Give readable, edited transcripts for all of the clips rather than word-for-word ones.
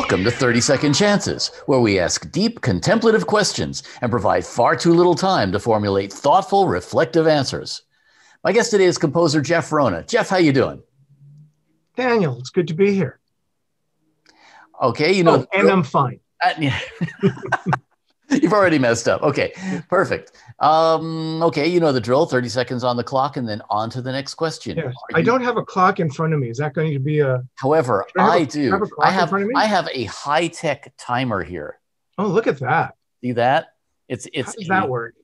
Welcome to 30-Second Chances, where we ask deep, contemplative questions and provide far too little time to formulate thoughtful, reflective answers. My guest today is composer Jeff Rona. Jeff, how you doing? Daniel, it's good to be here. Okay, you know... Oh, and I'm fine. You've already messed up. Okay, perfect. Okay, you know the drill, 30 seconds on the clock, and then on to the next question. Yes. I don't have a clock in front of me. Is that going to be a... However, I do. I have a high-tech timer here. Oh, look at that. See that? How does that work?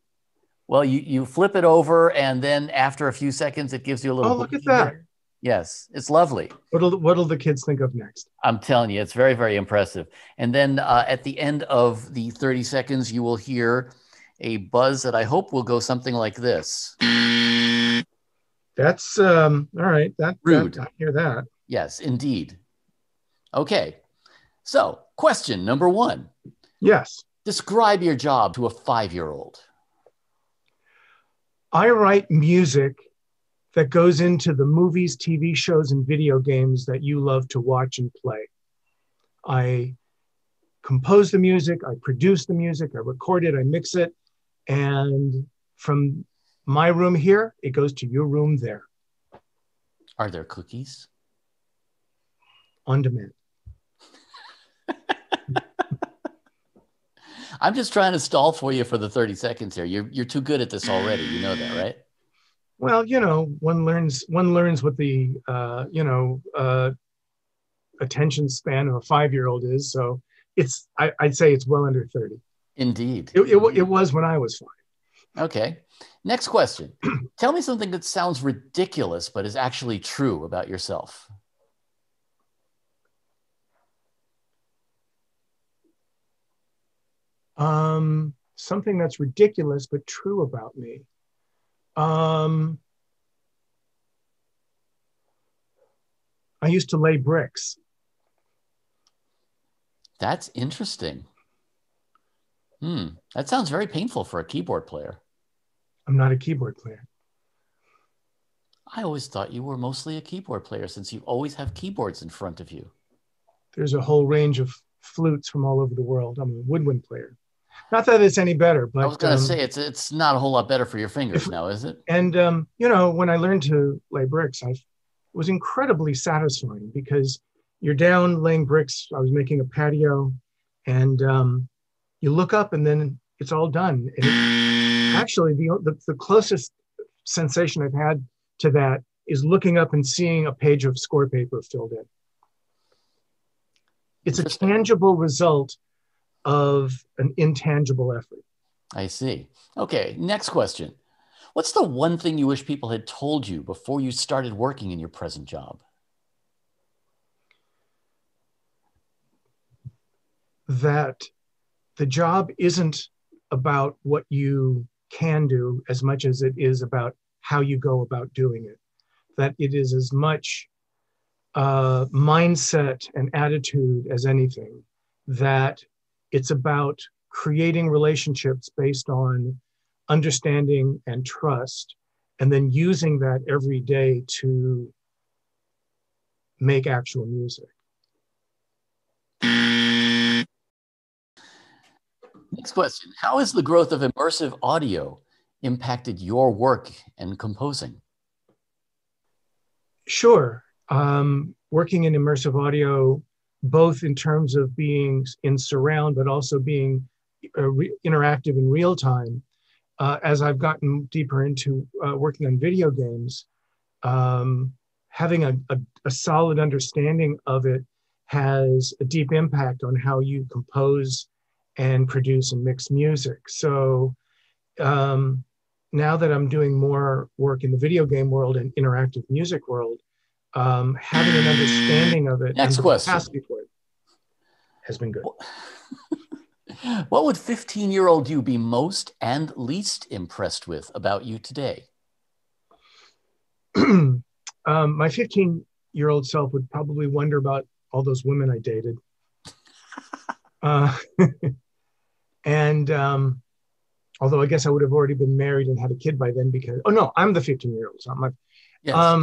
Well, you flip it over, and then after a few seconds, it gives you a little... Oh, look at that. Yes, it's lovely. What'll the kids think of next? I'm telling you, it's very, very impressive. And then at the end of the 30 seconds, you will hear a buzz that I hope will go something like this. That's, all right. Rude. I hear that. Yes, indeed. Okay. So, question number one. Yes. Describe your job to a 5-year-old. I write music that goes into the movies, TV shows, and video games that you love to watch and play. I compose the music, I produce the music, I record it, I mix it, and from my room here, it goes to your room there. Are there cookies? On demand. I'm just trying to stall for you for the 30 seconds here. You're too good at this already, you know that, right? Well, you know, one learns what the attention span of a 5-year-old is. So it's I'd say it's well under 30. Indeed. It was when I was 5. Okay. Next question. Tell me something that sounds ridiculous but is actually true about yourself. Something that's ridiculous but true about me. I used to lay bricks. That's interesting. That sounds very painful for a keyboard player. I'm not a keyboard player. I always thought you were mostly a keyboard player since you always have keyboards in front of you. There's a whole range of flutes from all over the world. I'm a woodwind player. Not that it's any better, but I was going to say it's not a whole lot better for your fingers now, is it? And you know, when I learned to lay bricks, it was incredibly satisfying because you're down laying bricks. I was making a patio, and you look up, and then it's all done. And actually, the closest sensation I've had to that is looking up and seeing a page of score paper filled in. It's a tangible result of an intangible effort. I see. Okay, next question. What's the one thing you wish people had told you before you started working in your present job? That the job isn't about what you can do as much as it is about how you go about doing it. That it is as much mindset and attitude as anything. That it's about creating relationships based on understanding and trust, and then using that every day to make actual music. Next question. How has the growth of immersive audio impacted your work and composing? Sure. Working in immersive audio, both in terms of being in surround, but also being interactive in real time. As I've gotten deeper into working on video games, having a solid understanding of it has a deep impact on how you compose and produce and mix music. So now that I'm doing more work in the video game world and interactive music world, having an understanding of it and the capacity for it has been good. What would 15-year-old you be most and least impressed with about you today? My 15-year-old self would probably wonder about all those women I dated. And although I guess I would have already been married and had a kid by then because, oh no, I'm the 15-year-old. So Yes.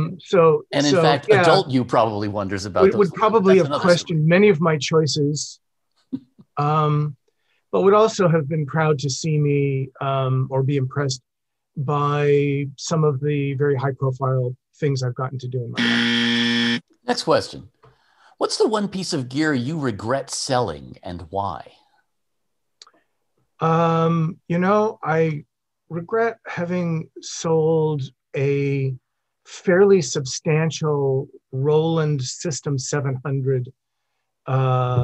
In fact, adult you probably wonders about those. It would probably have questioned many of my choices, but would also have been proud to see me or be impressed by some of the very high-profile things I've gotten to do in my life. Next question. What's the one piece of gear you regret selling and why? I regret having sold a fairly substantial Roland System 700,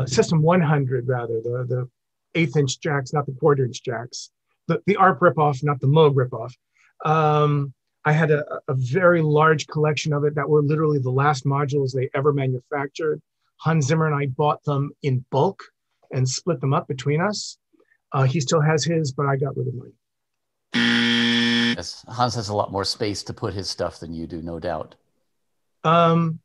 System 100 rather, the 1/8-inch jacks, not the 1/4-inch jacks, the ARP ripoff, not the Moog ripoff. I had a very large collection of it that were literally the last modules they ever manufactured. Hans Zimmer and I bought them in bulk and split them up between us. He still has his, but I got rid of mine. Yes. Hans has a lot more space to put his stuff than you do, no doubt. Probably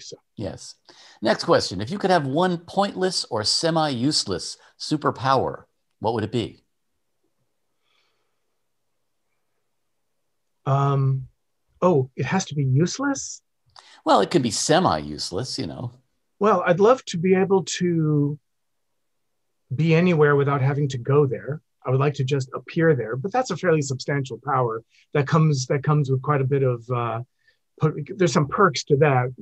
so. Yes. Next question. If you could have one pointless or semi-useless superpower, what would it be? It has to be useless? Well, it could be semi-useless, you know. Well, I'd love to be able to be anywhere without having to go there. I would like to just appear there, but that's a fairly substantial power that comes with quite a bit of, there's some perks to that,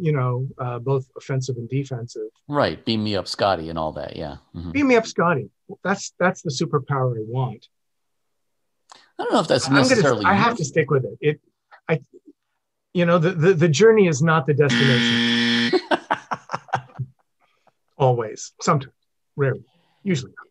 both offensive and defensive. Right, beam me up, Scotty, and all that, yeah. Mm-hmm. Beam me up, Scotty. That's the superpower I want. I don't know if that's necessarily... I have to stick with it. The journey is not the destination. Always, sometimes, rarely, usually not.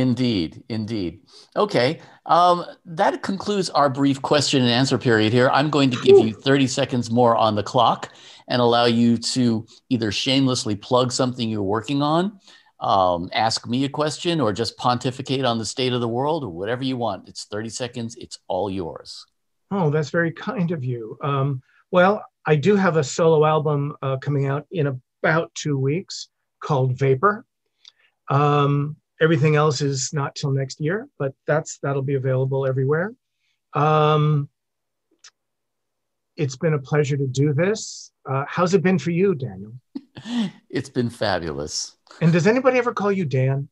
Indeed, indeed. Okay, that concludes our brief question and answer period here. I'm going to give you 30 seconds more on the clock and allow you to either shamelessly plug something you're working on, ask me a question, or just pontificate on the state of the world or whatever you want. It's 30 seconds. It's all yours. Oh, that's very kind of you. I do have a solo album coming out in about 2 weeks called Vapor. Everything else is not till next year, but that'll be available everywhere. It's been a pleasure to do this. How's it been for you, Daniel? It's been fabulous. And does anybody ever call you Dan?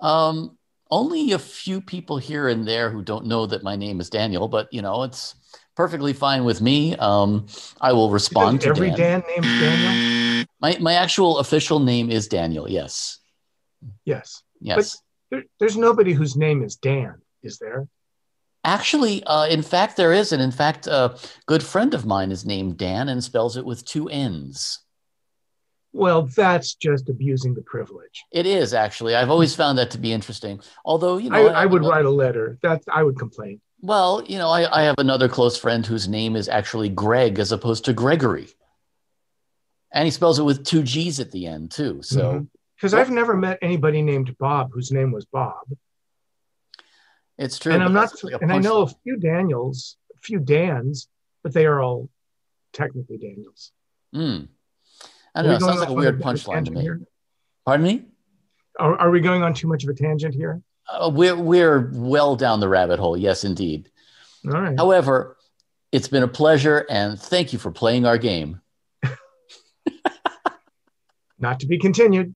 Only a few people here and there who don't know that my name is Daniel, but it's perfectly fine with me. I will respond to every Dan. Every Dan named Daniel? My actual official name is Daniel, yes. Yes. Yes. But there's nobody whose name is Dan, is there? Actually, in fact, there is. And in fact, a good friend of mine is named Dan and spells it with 2 N's. Well, that's just abusing the privilege. It is, actually. I've always found that to be interesting. Although, I would write a letter. I would complain. Well, I have another close friend whose name is actually Greg as opposed to Gregory. And he spells it with 2 G's at the end, too. So. Mm-hmm. Because I've never met anybody named Bob whose name was Bob. It's true. And I'm not. And I know a few Dans, but they are all technically Daniels. I don't know. Sounds like a weird punchline to me. Pardon me? Are we going on too much of a tangent here? We're well down the rabbit hole. Yes, indeed. All right. However, it's been a pleasure, and thank you for playing our game. Not to be continued.